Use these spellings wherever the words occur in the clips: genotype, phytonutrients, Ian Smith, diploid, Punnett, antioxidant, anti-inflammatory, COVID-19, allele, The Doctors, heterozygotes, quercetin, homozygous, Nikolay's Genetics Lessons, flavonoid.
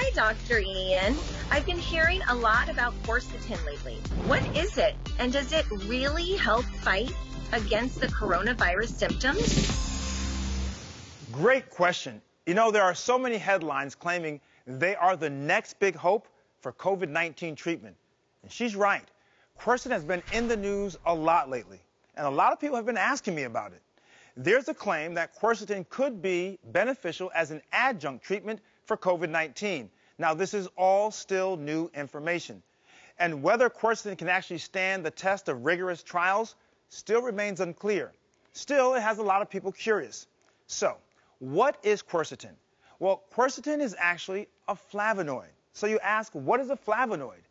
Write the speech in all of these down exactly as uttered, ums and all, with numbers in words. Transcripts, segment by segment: Hi, Doctor Ian. I've been hearing a lot about quercetin lately. What is it, and does it really help fight against the coronavirus symptoms? Great question. You know, there are so many headlines claiming they are the next big hope for COVID nineteen treatment. And she's right. Quercetin has been in the news a lot lately, and a lot of people have been asking me about it. There's a claim that quercetin could be beneficial as an adjunct treatment for COVID nineteen. Now, this is all still new information. And whether quercetin can actually stand the test of rigorous trials still remains unclear. Still, it has a lot of people curious. So, what is quercetin? Well, quercetin is actually a flavonoid. So you ask, what is a flavonoid?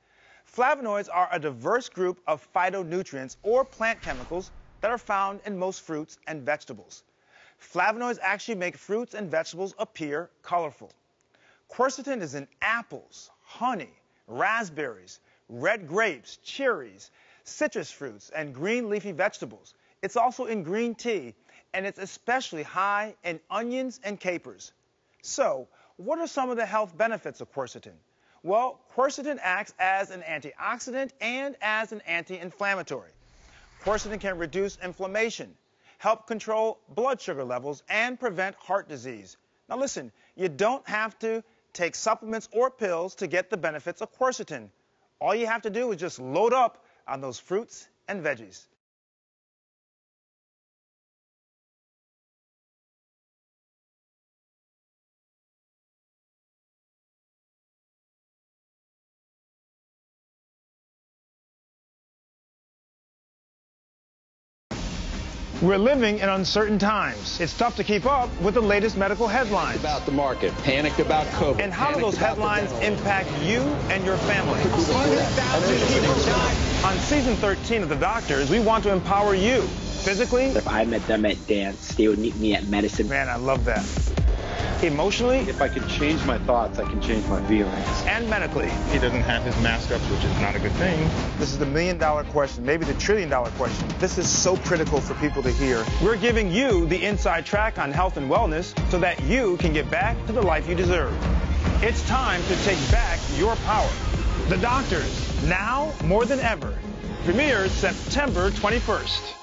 Flavonoids are a diverse group of phytonutrients or plant chemicals that are found in most fruits and vegetables. Flavonoids actually make fruits and vegetables appear colorful. Quercetin is in apples, honey, raspberries, red grapes, cherries, citrus fruits, and green leafy vegetables. It's also in green tea, and it's especially high in onions and capers. So, what are some of the health benefits of quercetin? Well, quercetin acts as an antioxidant and as an anti-inflammatory. Quercetin can reduce inflammation, help control blood sugar levels, and prevent heart disease. Now listen, you don't have to take supplements or pills to get the benefits of quercetin. All you have to do is just load up on those fruits and veggies. We're living in uncertain times. It's tough to keep up with the latest medical headlines. Panicked about the market, panicked about COVID. And how do those headlines impact you and your family? one hundred thousand people died. On season thirteen of The Doctors, we want to empower you physically. If I met them at dance, they would meet me at medicine. Man, I love that. Emotionally. If I can change my thoughts, I can change my feelings. And medically. He doesn't have his mask up, which is not a good thing. This is the million dollar question, maybe the trillion dollar question. This is so critical for people to hear. We're giving you the inside track on health and wellness so that you can get back to the life you deserve. It's time to take back your power. The Doctors, now more than ever, premieres September twenty-first.